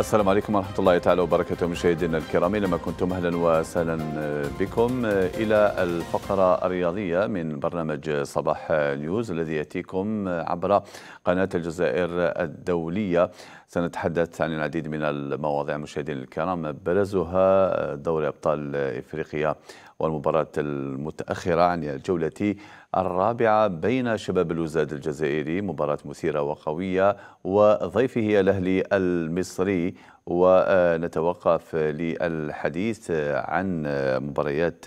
السلام عليكم ورحمة الله تعالى وبركاته مشاهدينا الكرام، لما كنتم أهلا وسهلا بكم إلى الفقرة الرياضية من برنامج صباح نيوز الذي يأتيكم عبر قناة الجزائر الدولية. سنتحدث عن العديد من المواضيع مشاهدينا الكرام، برزها دوري أبطال إفريقيا والمباراة المتأخرة عن الجولة الرابعة بين شباب بلوزداد الجزائري، مباراة مثيرة وقوية، وضيفه الأهلي المصري. ونتوقف للحديث عن مباريات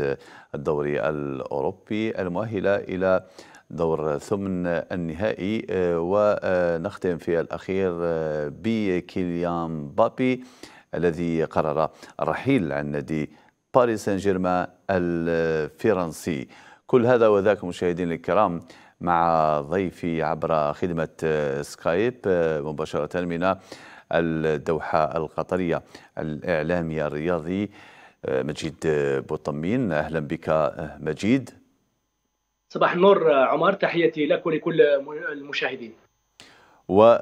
الدوري الأوروبي المؤهلة إلى دور ثمن النهائي، ونختم في الأخير بكيليان مبابي الذي قرر الرحيل عن نادي باريس سان جيرمان الفرنسي. كل هذا وذاك مشاهدينا الكرام مع ضيفي عبر خدمة سكايب مباشرة من الدوحة القطرية، الإعلامي الرياضي مجيد بوطمين. أهلا بك مجيد. صباح النور عمر، تحياتي لك ولكل المشاهدين. وسنربط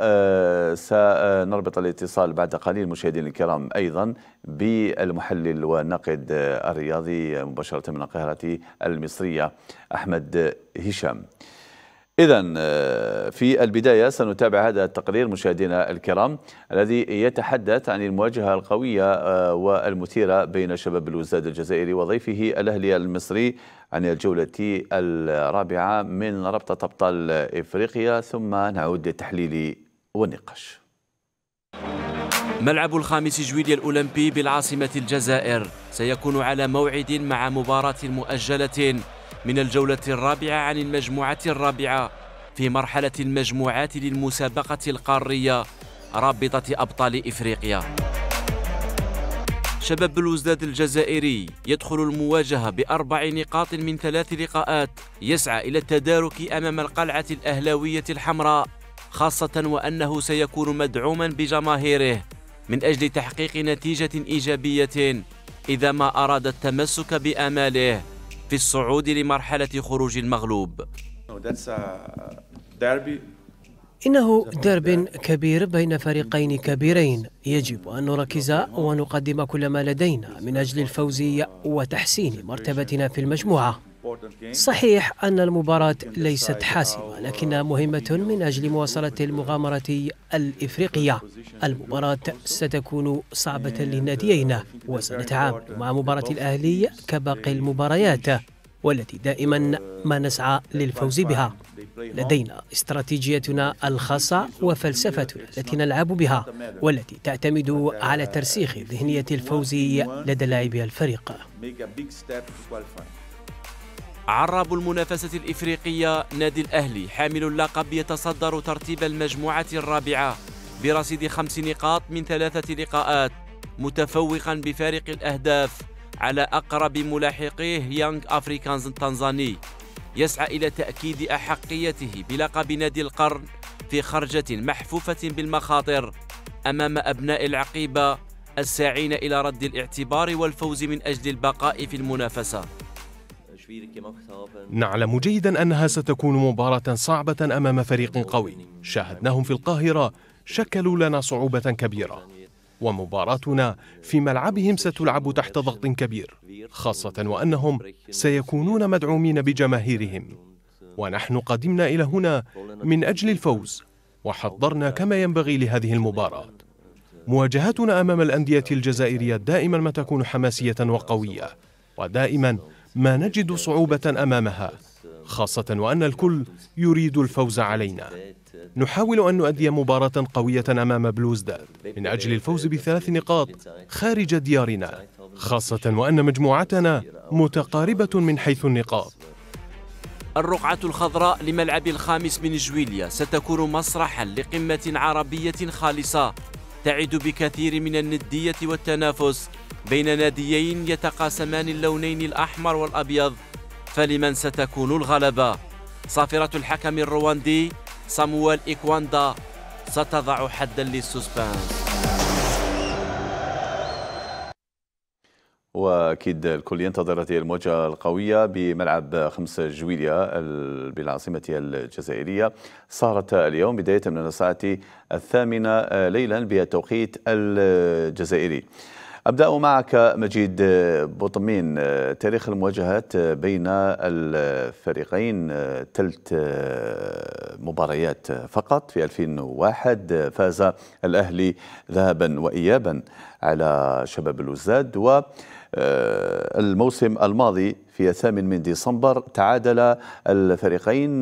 الاتصال بعد قليل مشاهدينا الكرام أيضا بالمحلل والناقد الرياضي مباشرة من القاهرة المصرية أحمد هشام. إذن في البداية سنتابع هذا التقرير مشاهدينا الكرام الذي يتحدث عن المواجهة القوية والمثيرة بين شباب بلوزداد الجزائري وضيفه الأهلي المصري عن الجولة الرابعة من رابطة أبطال إفريقيا، ثم نعود للتحليل والنقاش. ملعب الخامس جويلية الأولمبي بالعاصمة الجزائر سيكون على موعد مع مباراة مؤجلة من الجولة الرابعة عن المجموعة الرابعة في مرحلة المجموعات للمسابقة القارية رابطة أبطال إفريقيا. شباب بلوزداد الجزائري يدخل المواجهة بأربع نقاط من ثلاث لقاءات، يسعى إلى التدارك أمام القلعة الأهلاوية الحمراء، خاصة وأنه سيكون مدعوما بجماهيره من أجل تحقيق نتيجة إيجابية إذا ما أراد التمسك بآماله في الصعود لمرحلة خروج المغلوب. إنه درب كبير بين فريقين كبيرين، يجب أن نركز ونقدم كل ما لدينا من أجل الفوز وتحسين مرتبتنا في المجموعة. صحيح أن المباراة ليست حاسمة لكنها مهمة من أجل مواصلة المغامرة الإفريقية. المباراة ستكون صعبة للناديين وسنتعامل مع مباراة الأهلي كباقي المباريات والتي دائما ما نسعى للفوز بها. لدينا استراتيجيتنا الخاصة وفلسفتنا التي نلعب بها والتي تعتمد على ترسيخ ذهنية الفوز لدى لاعبي الفريق. عراب المنافسة الإفريقية نادي الأهلي حامل اللقب يتصدر ترتيب المجموعة الرابعة برصيد 5 نقاط من 3 لقاءات، متفوقا بفارق الأهداف على أقرب ملاحقيه يونغ أفريكانز التنزاني، يسعى إلى تأكيد أحقيته بلقب نادي القرن في خرجة محفوفة بالمخاطر أمام أبناء العقيبة الساعين إلى رد الاعتبار والفوز من أجل البقاء في المنافسة. نعلم جيدا أنها ستكون مباراة صعبة أمام فريق قوي، شاهدناهم في القاهرة، شكلوا لنا صعوبة كبيرة، ومباراتنا في ملعبهم ستلعب تحت ضغط كبير، خاصة وأنهم سيكونون مدعومين بجماهيرهم، ونحن قدمنا إلى هنا من أجل الفوز وحضرنا كما ينبغي لهذه المباراة. مواجهتنا أمام الأندية الجزائرية دائما ما تكون حماسية وقوية، ودائما ما نجد صعوبة أمامها، خاصة وأن الكل يريد الفوز علينا. نحاول أن نؤدي مباراة قوية أمام بلوزداد من أجل الفوز ب3 نقاط خارج ديارنا، خاصة وأن مجموعتنا متقاربة من حيث النقاط. الرقعة الخضراء لملعب الخامس من جويلية ستكون مسرحا لقمة عربية خالصة تعد بكثير من الندية والتنافس بين ناديين يتقاسمان اللونين الأحمر والأبيض، فلمن ستكون الغلبة؟ صافرة الحكم الرواندي صامويل إيكواندا ستضع حدا للسسبانس. واكيد الكل ينتظر هذه المواجهه القويه بملعب 5 جويلية بالعاصمه الجزائريه. صارت اليوم بدايه من الساعة 8 ليلا بالتوقيت الجزائري. أبدأ معك مجيد بوطمين، تاريخ المواجهات بين الفريقين 3 مباريات فقط. في 2001 فاز الأهلي ذهبا وإيابا على شباب بلوزداد، والموسم الماضي في 8 ديسمبر تعادل الفريقين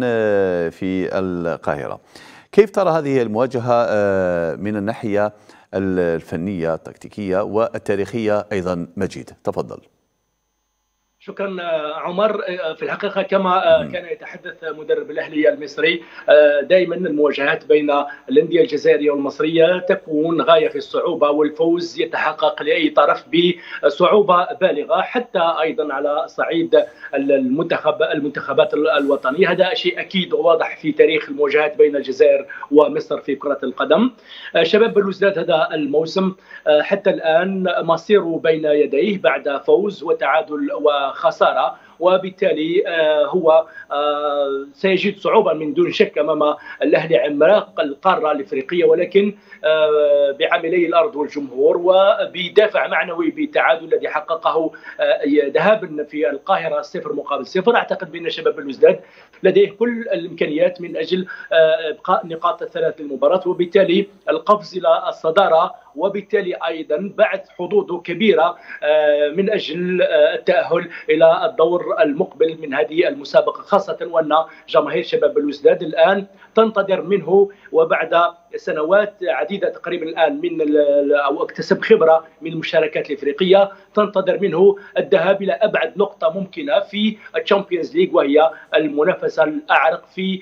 في القاهرة. كيف ترى هذه المواجهة من الناحية الفنية التكتيكية والتاريخية أيضا مجيد؟ تفضل. شكرا عمر. في الحقيقة كما كان يتحدث مدرب الأهلي المصري، دائما المواجهات بين الأندية الجزائرية والمصرية تكون غاية في الصعوبة، والفوز يتحقق لأي طرف بصعوبة بالغة، حتى أيضا على صعيد المنتخبات الوطنية. هذا شيء أكيد واضح في تاريخ المواجهات بين الجزائر ومصر في كرة القدم. شباب بلوزداد هذا الموسم حتى الآن مصيره بين يديه بعد فوز وتعادل وخسارة، وبالتالي هو سيجد صعوبة من دون شك أمام الأهلي عملاق القارة الإفريقية، ولكن بعاملي الأرض والجمهور وبدافع معنوي بالتعادل الذي حققه ذهابا في القاهرة 0-0. أعتقد بأن شباب بلوزداد لديه كل الإمكانيات من أجل إبقاء نقاط 3 للمباراة، وبالتالي القفز إلى الصدارة، وبالتالي أيضا بعد حظوظ كبيرة من أجل التأهل إلى الدور المقبل من هذه المسابقة، خاصة وأن جماهير شباب بلوزداد الآن تنتظر منه، وبعد سنوات عديدة تقريبا الآن من أو اكتسب خبرة من المشاركات الإفريقية، تنتظر منه الذهاب إلى أبعد نقطة ممكنة في الشامبيونز ليج، وهي المنافسة الأعرق في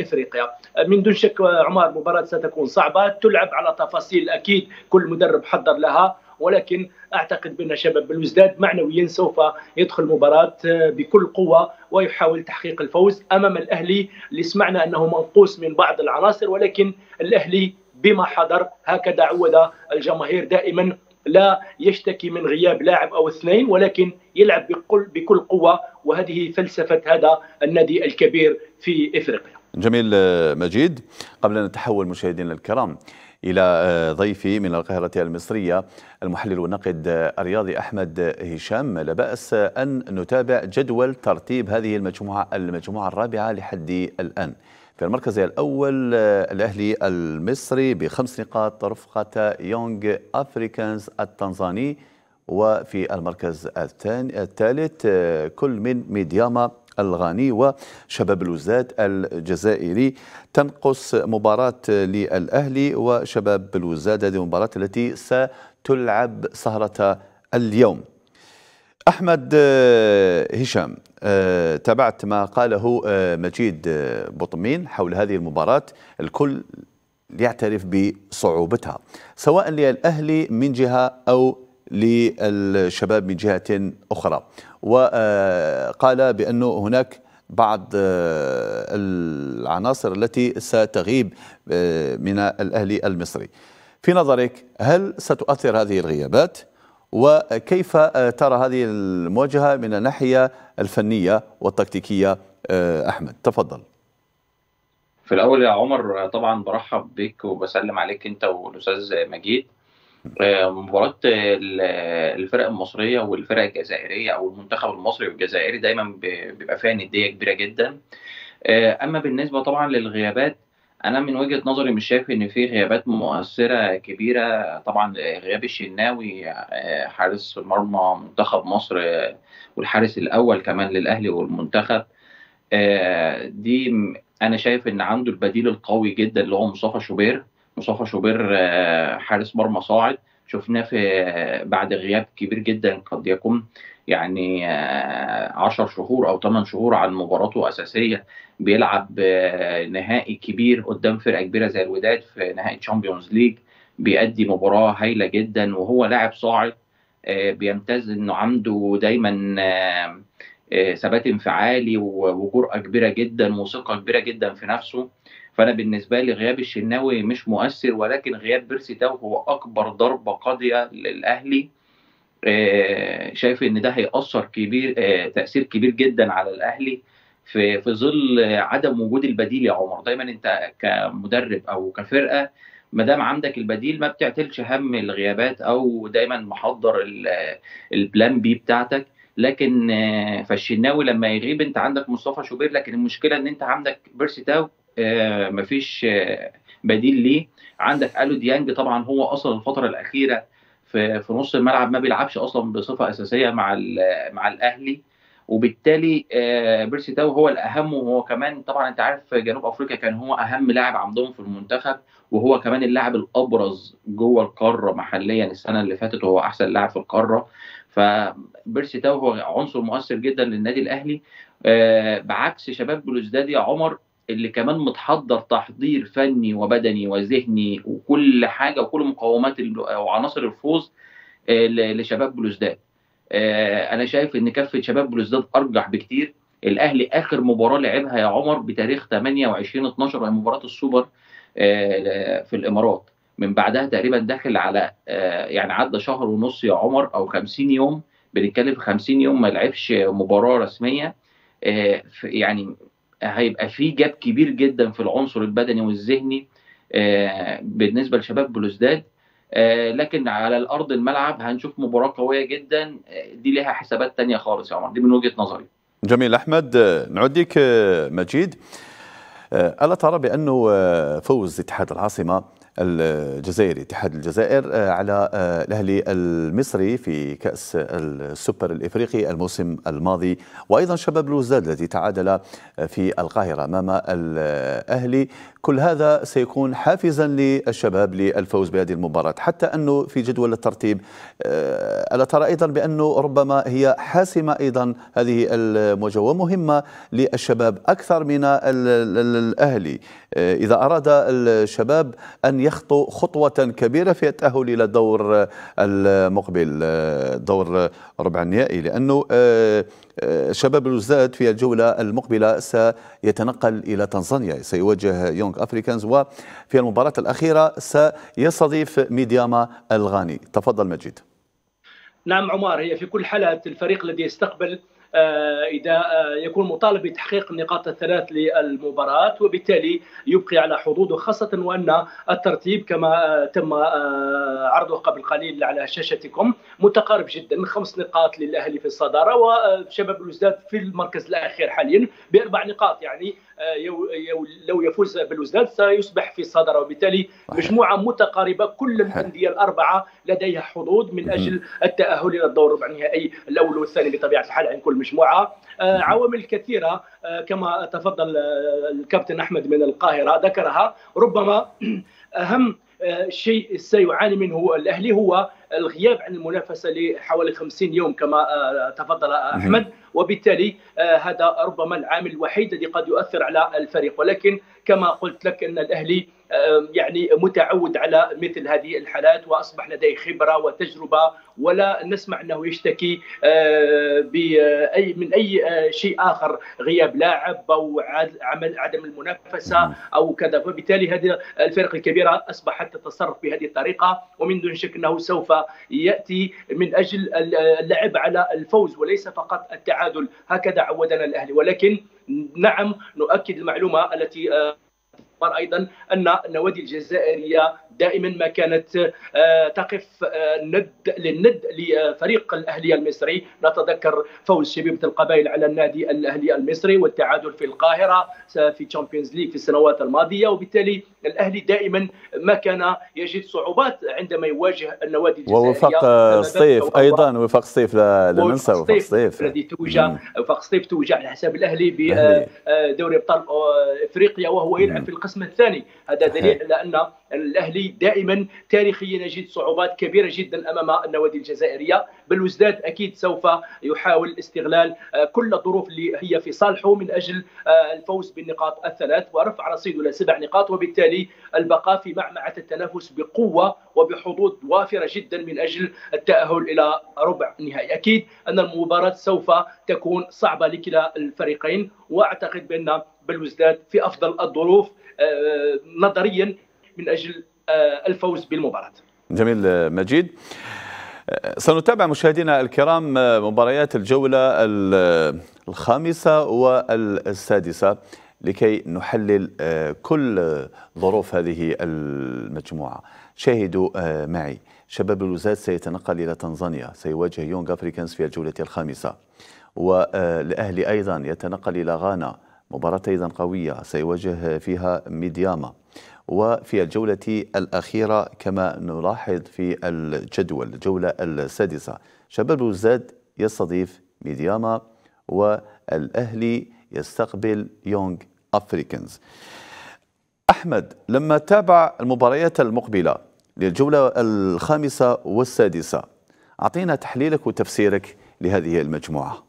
إفريقيا. من دون شك عمر، مباراة ستكون صعبة، تلعب على تفاصيل أكيد كل مدرب حضر لها، ولكن أعتقد بأن شباب بلوزداد معنويا سوف يدخل المباراة بكل قوة ويحاول تحقيق الفوز أمام الأهلي اللي سمعنا أنه منقوص من بعض العناصر، ولكن الأهلي بما حضر هكذا عود الجماهير دائما، لا يشتكي من غياب لاعب أو 2، ولكن يلعب بكل قوة، وهذه فلسفة هذا النادي الكبير في إفريقيا. جميل مجيد. قبل أن نتحول مشاهدينا الكرام إلى ضيفي من القاهرة المصرية المحلل والناقد الرياضي أحمد هشام، لا بأس أن نتابع جدول ترتيب هذه المجموعة الرابعة لحد الآن. في المركز الأول الأهلي المصري ب5 نقاط رفقة يونغ أفريكانز التنزاني، وفي المركز الثالث كل من ميدياما الغاني وشباب بلوزداد الجزائري. تنقص مباراة للأهلي وشباب بلوزداد، هذه المباراة التي ستلعب سهرة اليوم. أحمد هشام، تابعت ما قاله مجيد بوطمين حول هذه المباراة. الكل يعترف بصعوبتها، سواء للأهلي من جهة أو للشباب من جهة أخرى، وقال بأن هناك بعض العناصر التي ستغيب من الأهلي المصري. في نظرك هل ستؤثر هذه الغيابات؟ وكيف ترى هذه المواجهة من الناحية الفنية والتكتيكية أحمد؟ تفضل. في الأول يا عمر طبعا برحب بك وبسلم عليك أنت والأستاذ مجيد. مباراة الفرق المصرية والفرق الجزائرية أو المنتخب المصري والجزائري دايما بيبقى فيها ندية كبيرة جدا. أما بالنسبة طبعا للغيابات، أنا من وجهة نظري مش شايف إن في غيابات مؤثرة كبيرة. طبعا غياب الشناوي حارس مرمى منتخب مصر والحارس الأول كمان للأهلي والمنتخب، دي أنا شايف إن عنده البديل القوي جدا اللي هو مصطفى شوبير حارس مرمى صاعد، شفناه بعد غياب كبير جدا قد يكون يعني 10 شهور أو 8 شهور عن مباراته أساسية، بيلعب نهائي كبير قدام فرقة كبيرة زي الوداد في نهائي تشامبيونز ليج، بيأدي مباراة هايلة جدا وهو لاعب صاعد، بيمتاز إنه عنده دايما ثبات انفعالي وجرأة كبيرة جدا وثقة كبيرة جدا في نفسه. فأنا بالنسبة لي غياب الشناوي مش مؤثر، ولكن غياب بيرسي تاو هو أكبر ضربة قاضية للأهلي شايف ان ده هيأثر كبير، تأثير كبير جدا على الأهلي في ظل عدم وجود البديل يا عمر. دايما انت كمدرب او كفرقه ما دام عندك البديل ما بتعتلش هم الغيابات او دايما محضر البلان بي بتاعتك. لكن فالشناوي لما يغيب انت عندك مصطفى شوبير، لكن المشكله ان انت عندك بيرسي تاو مفيش بديل ليه، عندك الو ديانج طبعا هو اصلا الفتره الاخيره في نص الملعب ما بيلعبش اصلا بصفه اساسيه مع الاهلي، وبالتالي بيرسي تاو هو الاهم. وهو كمان طبعا انت عارف جنوب افريقيا كان هو اهم لاعب عندهم في المنتخب، وهو كمان اللاعب الابرز جوه القاره محليا السنه اللي فاتت، وهو احسن لاعب في القاره. فبيرسي تاو هو عنصر مؤثر جدا للنادي الاهلي، بعكس شباب بلوزداد يا عمر اللي كمان متحضر تحضير فني وبدني وذهني وكل حاجه وكل مقومات وعناصر الفوز لشباب بلوزداد. انا شايف ان كفه شباب بلوزداد ارجح بكتير. الاهلي اخر مباراه لعبها يا عمر بتاريخ 28/12 مباراه السوبر في الامارات، من بعدها تقريبا داخل على يعني عدى شهر ونص يا عمر او 50 يوم، بنتكلم في 50 يوم ما لعبش مباراه رسميه. يعني هيبقى في جاب كبير جدا في العنصر البدني والذهني بالنسبه لشباب بلوزداد، لكن على الارض الملعب هنشوف مباراه قويه جدا، دي لها حسابات ثانيه خالص يا عمر، دي من وجهه نظري. جميل احمد، نعود لك مجيد. الا ترى بانه فوز اتحاد العاصمه الجزائري اتحاد الجزائر على الاهلي المصري في كاس السوبر الافريقي الموسم الماضي، وايضا شباب بلوزداد الذي تعادل في القاهره امام الاهلي، كل هذا سيكون حافزا للشباب للفوز بهذه المباراه، حتى انه في جدول الترتيب الا ترى ايضا بانه ربما هي حاسمه ايضا هذه المواجهه ومهمه للشباب اكثر من الاهلي، اذا اراد الشباب ان يخطو خطوه كبيره في التاهل الى الدور المقبل، دور ربع النهائي، لانه شباب بلوزداد في الجوله المقبله سيتنقل الى تنزانيا، سيواجه يونغ أفريكانز، وفي المباراه الاخيره سيستضيف ميدياما الغاني. تفضل مجيد. نعم عمر، هي في كل حالة الفريق الذي يستقبل إذا يكون مطالب بتحقيق النقاط الثلاث للمباراة، وبالتالي يبقي على حظوظه، خاصة وأن الترتيب كما تم عرضه قبل قليل على شاشتكم متقارب جدا، 5 نقاط للأهلي في الصدارة، وشباب بلوزداد في المركز الأخير حاليا ب4 نقاط، يعني لو يفوز بلوزداد سيصبح في الصدارة، وبالتالي مجموعة متقاربة، كل الأندية ال4 لديها حظوظ من أجل التأهل إلى الدور الربع النهائي الأول والثاني بطبيعة الحال عند كل مجموعة. عوامل كثيرة كما تفضل الكابتن أحمد من القاهرة ذكرها، ربما أهم شيء سيعاني منه الأهلي هو الغياب عن المنافسة لحوالي 50 يوم كما تفضل أحمد، وبالتالي هذا ربما العامل الوحيد الذي قد يؤثر على الفريق، ولكن كما قلت لك أن الأهلي يعني متعود على مثل هذه الحالات وأصبح لديه خبرة وتجربة، ولا نسمع أنه يشتكي من أي شيء آخر، غياب لاعب أو عدم المنافسة أو كذا، وبالتالي هذه الفرق الكبيرة أصبحت تتصرف بهذه الطريقة، ومن دون شك أنه سوف يأتي من أجل اللعب على الفوز وليس فقط التعادل، هكذا عودنا الأهلي. ولكن نعم نؤكد المعلومة التي أيضا أن النوادي الجزائرية دائما ما كانت تقف للند لفريق الأهلي المصري، نتذكر فوز شبيبة القبائل على النادي الأهلي المصري والتعادل في القاهرة في تشامبيونز ليج في السنوات الماضية، وبالتالي الأهلي دائما ما كان يجد صعوبات عندما يواجه النوادي الجزائرية، ووفاق سطيف أيضا، وفاق سطيف لا ننسى وفاق سطيف الذي توجه، وفاق سطيف توجه على حساب الأهلي بدوري أبطال أفريقيا وهو يلعب في القسم الثاني، هذا دليل على أن الأهلي دائما تاريخيا يجد صعوبات كبيرة جدا أمام النوادي الجزائرية. بلوزداد أكيد سوف يحاول استغلال كل الظروف اللي هي في صالحه من أجل الفوز بالنقاط الثلاث ورفع رصيده إلى 7 نقاط، وبالتالي البقاء في معمعة التنافس بقوة وبحظوظ وافرة جدا من أجل التأهل إلى ربع النهائي. أكيد أن المباراة سوف تكون صعبة لكلا الفريقين، وأعتقد بأن بلوزداد في أفضل الظروف نظريا من أجل الفوز بالمباراة. جميل مجيد، سنتابع مشاهدينا الكرام مباريات الجولة الخامسة والسادسة لكي نحلل كل ظروف هذه المجموعة. شاهدوا معي، شباب بلوزداد سيتنقل إلى تنزانيا، سيواجه يونغ أفريكانز في الجولة الخامسة، والأهلي أيضا يتنقل إلى غانا، مباراة أيضا قوية سيواجه فيها ميدياما. وفي الجولة الأخيرة كما نلاحظ في الجدول الجولة السادسة، شباب بلوزداد يستضيف ميدياما والأهلي يستقبل يونغ أفريكانز. أحمد، لما تابع المباريات المقبلة للجولة الخامسة والسادسة، أعطينا تحليلك وتفسيرك لهذه المجموعة.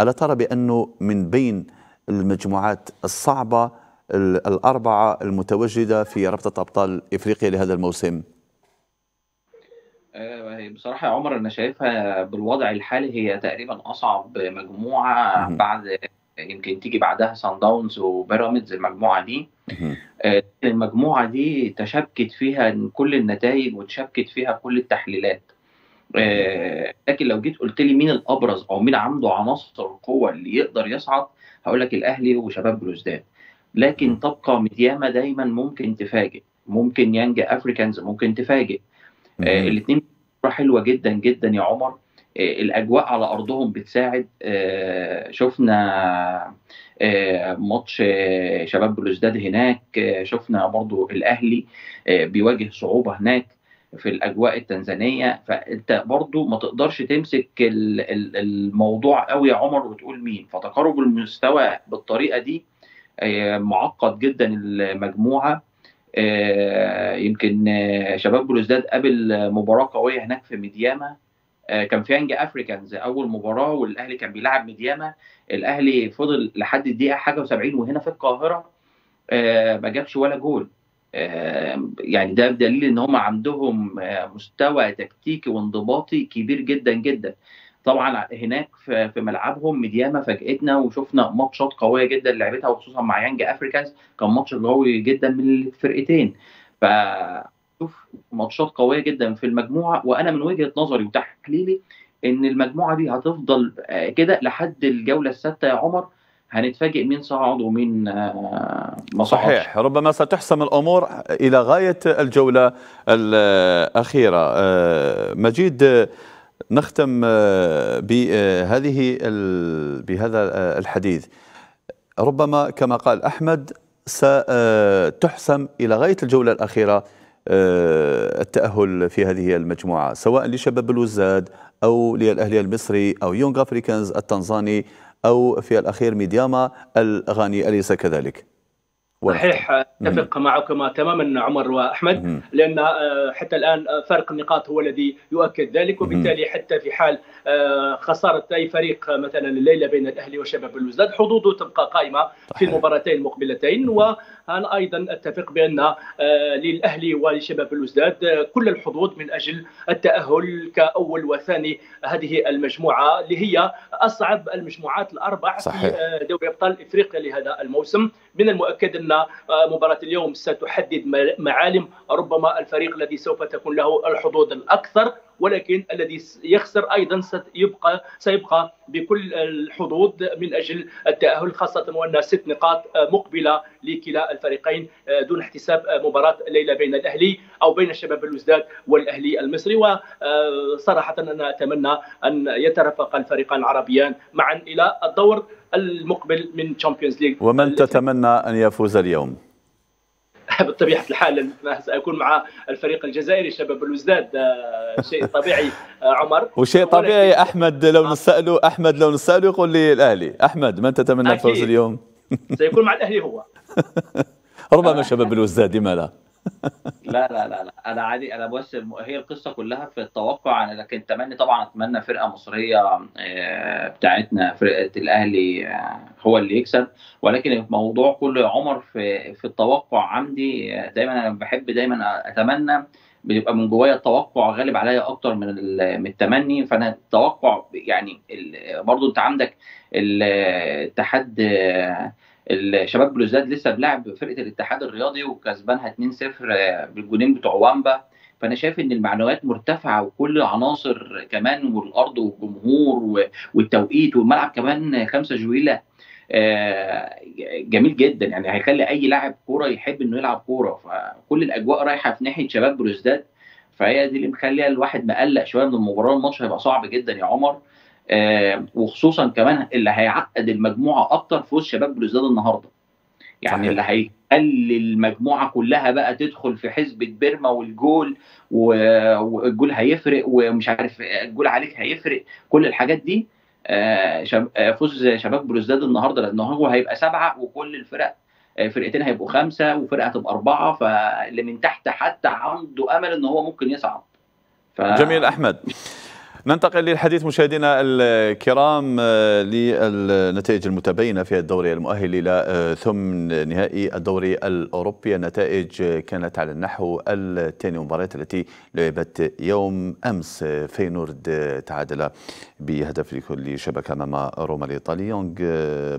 ألا ترى بأنه من بين المجموعات الصعبة الأربعة المتواجدة في رابطة أبطال إفريقيا لهذا الموسم؟ بصراحة يا عمر، أنا شايفها بالوضع الحالي هي تقريبا أصعب مجموعة بعد يمكن تيجي بعدها سان داونز وبيراميدز. المجموعة دي تشابكت فيها كل النتائج وتشابكت فيها كل التحليلات، لكن لو جيت قلت لي مين الأبرز أو مين عنده عناصر القوة اللي يقدر يصعد، هقول لك الأهلي وشباب بلوزداد، لكن تبقى ميدياما دايما ممكن تفاجئ، ممكن يانج أفريكانز ممكن تفاجئ. الاثنين حلوة جدا جدا يا عمر، الأجواء على أرضهم بتساعد. شفنا ماتش شباب بلوزداد هناك، شفنا برضو الأهلي بيواجه صعوبة هناك في الأجواء التنزانية، فأنت برضو ما تقدرش تمسك الموضوع قوي يا عمر وتقول مين، فتقارب المستوى بالطريقة دي معقد جدا المجموعة. يمكن شباب بلوزداد قابل مباراة قوية هناك في ميدياما، كان في يانج أفريكانز أول مباراة والأهلي كان بيلعب ميدياما، الأهلي فضل لحد الدقيقة حاجة و70 وهنا في القاهرة ما جابش ولا جول، يعني ده بدليل إن هم عندهم مستوى تكتيكي وانضباطي كبير جدا جدا. طبعا هناك في ملعبهم ميدياما فاجئتنا وشفنا ماتشات قويه جدا لعبتها، وخصوصا مع يانج أفريكانز كان ماتش قوي جدا من الفرقتين، فشوف ماتشات قويه جدا في المجموعه. وانا من وجهه نظري وتحليلي ان المجموعه دي هتفضل كده لحد الجوله السادسه يا عمر، هنتفاجئ مين صعد ومين ما صعدش. صحيح، ربما ستحسم الامور الى غايه الجوله الاخيره. مجيد، نختم بهذا الحديث. ربما كما قال أحمد ستحسم إلى غاية الجولة الأخيرة التأهل في هذه المجموعة، سواء لشباب بلوزداد أو للأهلي المصري أو يونغ أفريكانز التنزاني أو في الأخير ميدياما الغاني، أليس كذلك؟ صحيح، اتفق معكما تماما عمر واحمد، لان حتى الان فرق النقاط هو الذي يؤكد ذلك، وبالتالي حتى في حال خساره اي فريق مثلا الليله بين الاهلي وشباب بلوزداد حظوظه تبقى قائمه في المباراتين المقبلتين. وانا ايضا اتفق بان للاهلي ولشباب بلوزداد كل الحظوظ من اجل التاهل كاول وثاني هذه المجموعه اللي هي اصعب المجموعات الاربع في دوري ابطال افريقيا لهذا الموسم. من المؤكد ان مباراة اليوم ستحدد معالم ربما الفريق الذي سوف تكون له الحظوظ الأكثر، ولكن الذي يخسر أيضا سيبقى بكل الحظوظ من أجل التأهل، خاصة وأن 6 نقاط مقبلة لكلا الفريقين دون احتساب مباراة الليلة بين الأهلي أو بين شباب بلوزداد والأهلي المصري. وصراحة أنا أتمنى أن يترفق الفريقان العربيان معا إلى الدور المقبل من تشامبيونز ليج. ومن تتمنى أن يفوز اليوم؟ بطبيعة الحال سأكون مع الفريق الجزائري شباب بلوزداد، شيء طبيعي عمر. وشيء طبيعي أحمد، لو نسأله أحمد يقول لي الأهلي. أحمد، من تتمنى الفوز اليوم؟ سيكون مع الأهلي هو. ربما شباب بلوزداد، ما لا. لا لا لا لا، انا عادي، انا بس هي القصه كلها في التوقع، انا لكن اتمنى فرقه مصريه بتاعتنا فرقه الاهلي هو اللي يكسب، ولكن الموضوع كله يا عمر في التوقع. عندي دايما، انا بحب دايما اتمنى، بيبقى من جوايا التوقع غالب عليا اكتر من التمني، فانا التوقع يعني برضو انت عندك التحدي. الشباب بلوزداد لسه بلعب فرقه الاتحاد الرياضي وكسبانها 2-0 بالجونين بتوع وامبا، فانا شايف ان المعنويات مرتفعه وكل العناصر كمان، والارض والجمهور والتوقيت والملعب كمان 5 جويلة جميل جدا، يعني هيخلي اي لاعب كوره يحب انه يلعب كوره، فكل الاجواء رايحه في ناحيه شباب بلوزداد، فهي دي اللي مخليه الواحد مقلق شويه من المباراه. الماتش هيبقى صعب جدا يا عمر، وخصوصا كمان اللي هيعقد المجموعه اكتر فوز شباب بلوزداد النهارده، يعني اللي هيخلي المجموعه كلها بقى تدخل في حسبه بيرما، والجول والجول هيفرق، ومش عارف الجول عليك هيفرق، كل الحاجات دي فوز شباب بلوزداد النهارده، لان هو هيبقى 7 وكل الفرق فرقتين هيبقوا 5 وفرقه هتبقى 4، فاللي من تحت حتى عنده امل ان هو ممكن يصعد. جميل احمد، ننتقل للحديث مشاهدينا الكرام للنتائج المتباينه في الدوري المؤهل الى ثمن نهائي الدوري الاوروبي. النتائج كانت على النحو التالي: المباريات التي لعبت يوم امس، فينورد تعادل بهدف لكل شبكه امام روما الايطالي، يونغ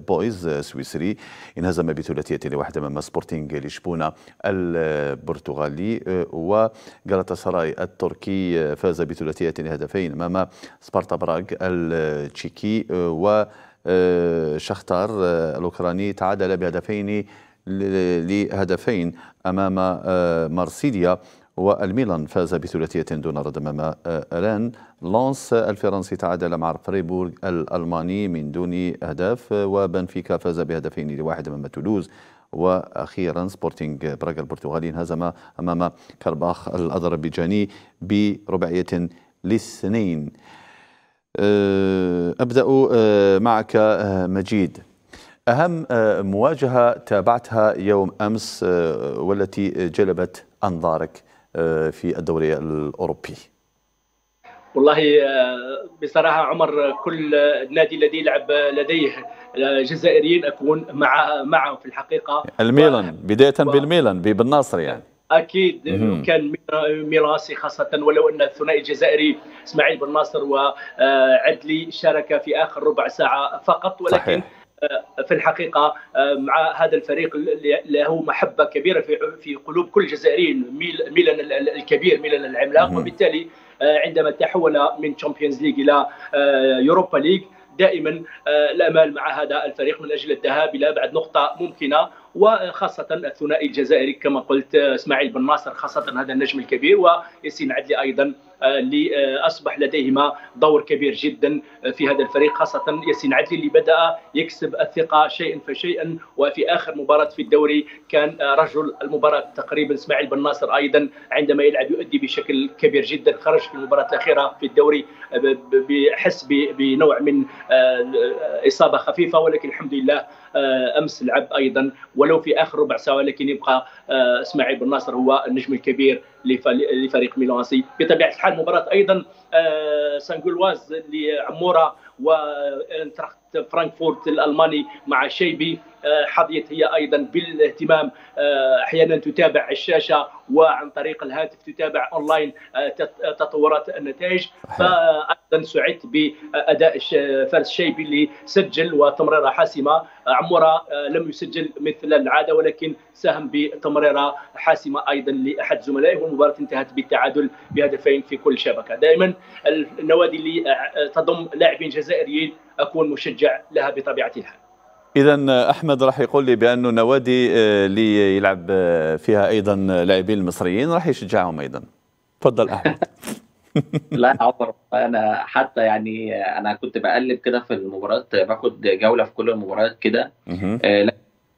بويز السويسري انهزم بثلاثيه لواحد امام سبورتينغ لشبونه البرتغالي، وغالاتاسراي التركي فاز بثلاثيه لهدفين امام سبارتا براغ التشيكي، وشختار الأوكراني تعادل بهدفين لهدفين أمام مارسيليا، والميلان فاز بثلاثية دون رد أمام ران، لانس الفرنسي تعادل مع فريبورغ الألماني من دون أهداف، وبنفيكا فاز بهدفين لواحد أمام تولوز، واخيرا سبورتينغ براغ البرتغالي انهزم أمام كرباخ الأذربيجاني برباعية للسنين. أبدأ معك مجيد، أهم مواجهة تابعتها يوم أمس والتي جلبت أنظارك في الدوري الأوروبي. والله بصراحة عمر، كل نادي الذي يلعب لديه جزائريين أكون معه في الحقيقة. الميلان بداية بالميلان بن ناصر، يعني اكيد كان ميراسي، خاصه ولو ان الثنائي الجزائري اسماعيل بن ناصر وعدلي شارك في اخر ربع ساعه فقط، ولكن صحيح. في الحقيقه مع هذا الفريق له محبه كبيره في قلوب كل الجزائريين، ميلان الكبير، ميلان العملاق، وبالتالي عندما تحول من تشامبيونز ليج الى يوروبا ليج دائما الامال مع هذا الفريق من اجل الذهاب الى ابعد نقطه ممكنه، وخاصه الثنائي الجزائري كما قلت، اسماعيل بن ناصر خاصه هذا النجم الكبير، وياسين عدلي ايضا اللي اصبح لديهما دور كبير جدا في هذا الفريق، خاصه ياسين عدلي اللي بدا يكسب الثقه شيئا فشيئا، وفي اخر مباراه في الدوري كان رجل المباراه تقريبا. اسماعيل بن ناصر ايضا عندما يلعب يؤدي بشكل كبير جدا، خرج في المباراه الاخيره في الدوري بحس بنوع من اصابه خفيفه، ولكن الحمد لله امس لعب ايضا ولو في اخر ربع ساعه، لكن يبقى اسماعيل بن ناصر هو النجم الكبير لفريق ميلانسي. بطبيعه الحال مباراه ايضا سانغولواز لعمورة وانتراخت فرانكفورت الالماني مع شيبي، حظيت هي ايضا بالاهتمام، احيانا تتابع الشاشه وعن طريق الهاتف تتابع اونلاين تطورات النتائج، فايضا سعدت باداء فارس شيبي اللي سجل وتمريره حاسمه. عمورة لم يسجل مثل العاده، ولكن ساهم بتمريره حاسمه ايضا لاحد زملائه، والمباراه انتهت بالتعادل بهدفين في كل شبكه. دائما النوادي اللي تضم لاعبين جزائريين اكون مشجع لها بطبيعه الحال. إذا أحمد راح يقول لي بأنه نوادي اللي يلعب فيها أيضا لاعبين المصريين راح يشجعهم أيضا. تفضل أحمد. لا يا عمر، أنا حتى يعني أنا كنت بقلب كده في المباريات، باخد جولة في كل المباريات كده. لا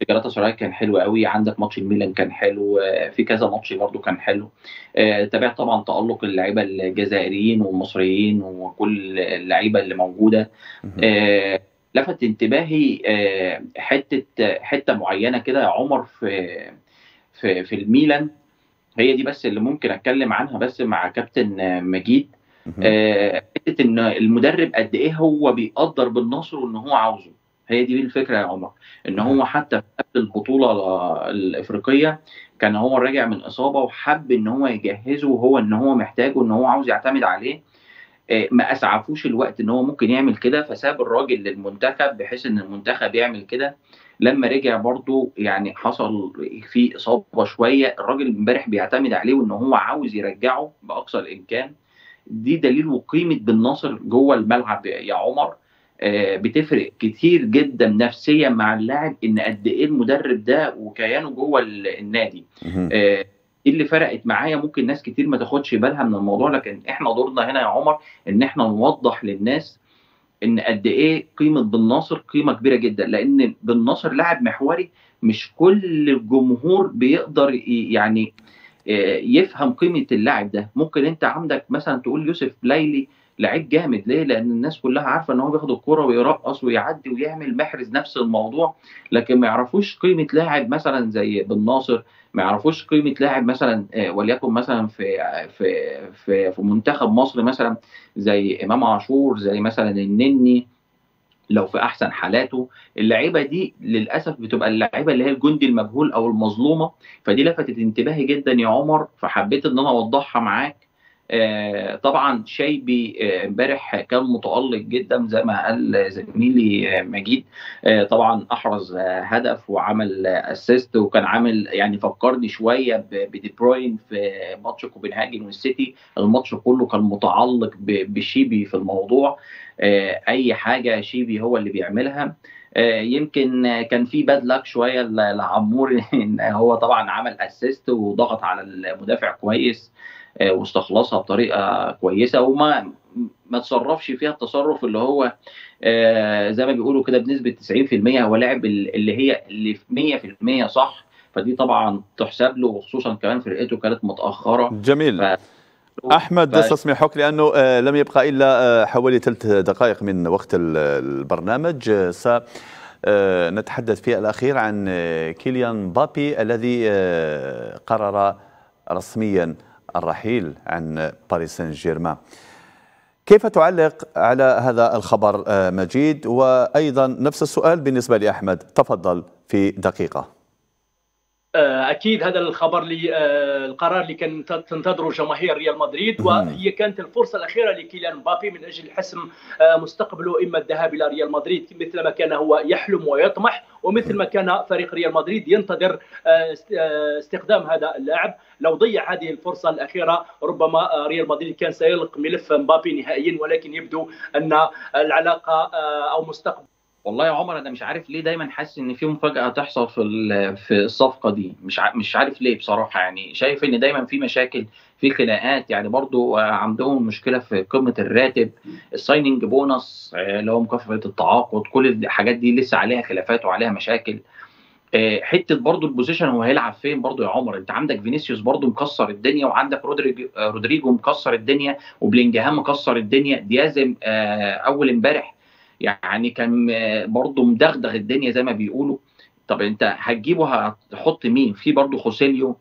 جالاتاسراي كان حلو قوي، عندك ماتش الميلان كان حلو، في كذا ماتش برضه كان حلو. تابعت طبعا تألق اللعيبة الجزائريين والمصريين وكل اللعيبة اللي موجودة. لفت انتباهي حته معينه كده يا عمر في الميلان، هي دي بس اللي ممكن اتكلم عنها بس مع كابتن مجيد. حته ان المدرب قد ايه هو بيقدر بالنصر وان هو عاوزه، هي دي الفكره يا عمر، ان هو حتى في قبل البطوله الافريقيه كان هو راجع من اصابه وحب ان هو يجهزه، وهو ان هو محتاجه، ان هو عاوز يعتمد عليه، ما اسعفوش الوقت ان هو ممكن يعمل كده، فساب الراجل للمنتخب بحيث ان المنتخب يعمل كده. لما رجع برضه يعني حصل في اصابه شويه. الراجل امبارح بيعتمد عليه وان هو عاوز يرجعه باقصى الامكان. دي دليل وقيمه بن ناصر جوه الملعب يا عمر. بتفرق كتير جدا نفسيا مع اللاعب ان قد ايه المدرب ده وكيانه جوه النادي. اللي فرقت معايا ممكن ناس كتير ما تاخدش بالها من الموضوع، لكن احنا دورنا هنا يا عمر ان احنا نوضح للناس ان قد ايه قيمه بن ناصر قيمه كبيره جدا، لان بن ناصر لاعب محوري مش كل الجمهور بيقدر يعني يفهم قيمه اللاعب ده. ممكن انت عندك مثلا تقول يوسف بليلي لعيب جامد، ليه؟ لان الناس كلها عارفه ان هو بياخد الكوره ويرقص ويعدي ويعمل محرز نفس الموضوع، لكن ما يعرفوش قيمه لاعب مثلا زي بن ناصر، ما يعرفوش قيمه لاعب مثلا وليكن مثلا في منتخب مصر مثلا زي امام عاشور، زي مثلا النني لو في احسن حالاته. اللعيبه دي للاسف بتبقى اللعيبه اللي هي الجندي المجهول او المظلومه، فدي لفتت انتباهي جدا يا عمر، فحبيت ان انا اوضحها معاك. طبعا شيبي امبارح كان متألق جدا زي ما قال زميلي مجيد. طبعا احرز هدف وعمل اسيست، وكان عامل يعني فكرني شويه بدي بروين في ماتش كوبنهاجن والسيتي. الماتش كله كان متعلق بشيبي في الموضوع، اي حاجه شيبي هو اللي بيعملها. يمكن كان في باد لاك شويه لعمور ان هو طبعا عمل اسيست وضغط على المدافع كويس واستخلصها بطريقه كويسه، وما تصرفش فيها التصرف اللي هو زي ما بيقولوا كده بنسبه 90%. هو لعب اللي 100% صح، فدي طبعا تحسب له، وخصوصا كمان فرقته كانت متاخره. جميل. احمد استسمحك لانه لم يبقى الا حوالي 3 دقائق من وقت البرنامج. سنتحدث في الاخير عن كيليان مبابي الذي قرر رسميا الرحيل عن باريس سان جيرمان. كيف تعلق على هذا الخبر مجيد؟ وأيضا نفس السؤال بالنسبة لأحمد، تفضل في دقيقة. أكيد هذا الخبر القرار اللي كانت تنتظره جماهير ريال مدريد، وهي كانت الفرصة الأخيرة لكيليان مبابي من أجل حسم مستقبله، إما الذهاب إلى ريال مدريد مثل ما كان هو يحلم ويطمح، ومثل ما كان فريق ريال مدريد ينتظر استخدام هذا اللاعب. لو ضيع هذه الفرصة الأخيرة ربما ريال مدريد كان سيغلق ملف مبابي نهائيا، ولكن يبدو أن العلاقة أو مستقبل. والله يا عمر انا مش عارف ليه دايما حاسس ان في مفاجاه تحصل في الصفقه دي، مش عارف ليه بصراحه. يعني شايف ان دايما في مشاكل، في خناقات، يعني برضو عندهم مشكله في قمه الراتب، السايننج بونص اللي هو مكافاه التعاقد، كل الحاجات دي لسه عليها خلافات وعليها مشاكل. حته برضو البوزيشن هو هيلعب فين برضو يا عمر. انت عندك فينيسيوس برضو مكسر الدنيا، وعندك رودريجو مكسر الدنيا، وبلينجهام مكسر الدنيا، ديازم اول امبارح يعني كان برضه مدغدغ الدنيا زي ما بيقولوا. طب انت هتجيبه هتحط مين؟ في برضه خوسينيو.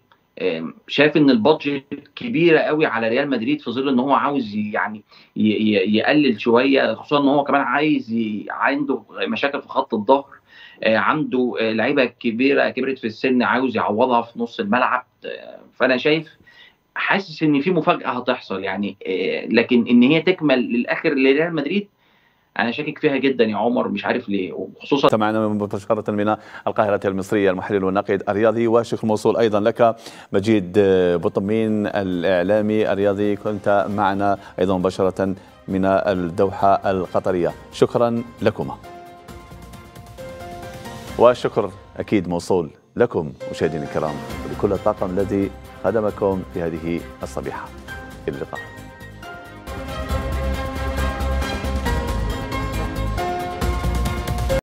شايف ان البادجت كبيره قوي على ريال مدريد، في ظل ان هو عاوز يعني يقلل شويه، خصوصا ان هو كمان عنده مشاكل في خط الظهر، عنده لعيبه كبرت في السن عاوز يعوضها في نص الملعب. فانا شايف حاسس ان في مفاجاه هتحصل يعني، لكن ان هي تكمل للاخر لريال مدريد أنا شاكك فيها جدا يا عمر، مش عارف ليه. وخصوصا معنا مباشرة من القاهرة المصرية المحلل والناقد الرياضي وشيخ الموصول أيضا لك مجيد بوطمين الإعلامي الرياضي، كنت معنا أيضا مباشرة من الدوحة القطرية، شكرا لكما. وشكر أكيد موصول لكم مشاهدينا الكرام ولكل الطاقم الذي خدمكم في هذه الصبيحة. إلى اللقاء.